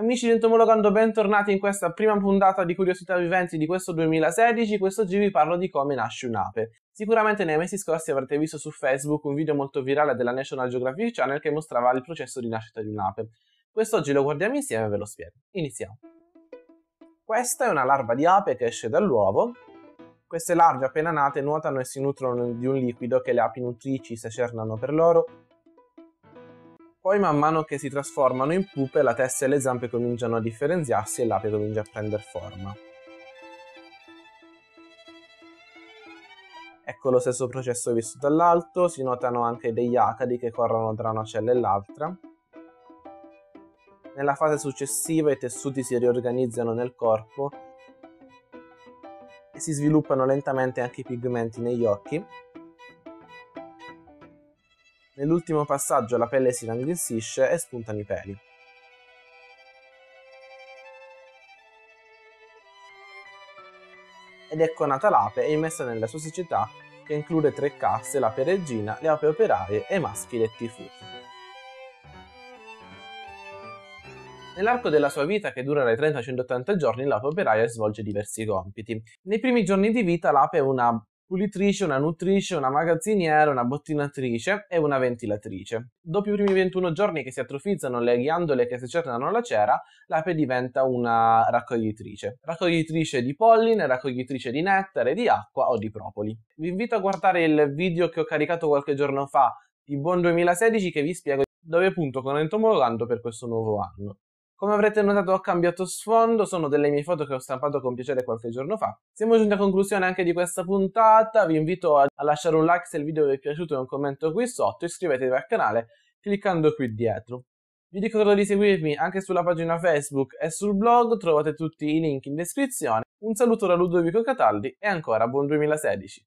Amici di Entomologando, bentornati in questa prima puntata di Curiosità Viventi di questo 2016. Quest'oggi vi parlo di come nasce un'ape. Sicuramente nei mesi scorsi avrete visto su Facebook un video molto virale della National Geographic Channel che mostrava il processo di nascita di un'ape. Quest'oggi lo guardiamo insieme e ve lo spiego. Iniziamo. Questa è una larva di ape che esce dall'uovo. Queste larve appena nate nuotano e si nutrono di un liquido che le api nutrici secernano per loro. Poi man mano che si trasformano in pupe, la testa e le zampe cominciano a differenziarsi e l'ape comincia a prendere forma. Ecco lo stesso processo visto dall'alto, si notano anche degli acadi che corrono tra una cella e l'altra. Nella fase successiva i tessuti si riorganizzano nel corpo e si sviluppano lentamente anche i pigmenti negli occhi. Nell'ultimo passaggio la pelle si raggrinzisce e spuntano i peli. Ed ecco nata l'ape e immessa nella sua società che include 3 casse, l'ape regina, le ape operaie e i maschi detti fuchi. Nell'arco della sua vita, che dura dai 30 ai 180 giorni, l'ape operaia svolge diversi compiti. Nei primi giorni di vita l'ape è una pulitrice, una nutrice, una magazziniera, una bottinatrice e una ventilatrice. Dopo i primi 21 giorni che si atrofizzano le ghiandole che secernano la cera, l'ape diventa una raccoglitrice. Raccoglitrice di polline, raccoglitrice di nettare, di acqua o di propoli. Vi invito a guardare il video che ho caricato qualche giorno fa di Buon 2016 che vi spiego dove punto con Entomologando per questo nuovo anno. Come avrete notato ho cambiato sfondo, sono delle mie foto che ho stampato con piacere qualche giorno fa. Siamo giunti a conclusione anche di questa puntata, vi invito a lasciare un like se il video vi è piaciuto e un commento qui sotto, iscrivetevi al canale cliccando qui dietro. Vi ricordo di seguirmi anche sulla pagina Facebook e sul blog, trovate tutti i link in descrizione. Un saluto da Ludovico Cataldi e ancora buon 2016!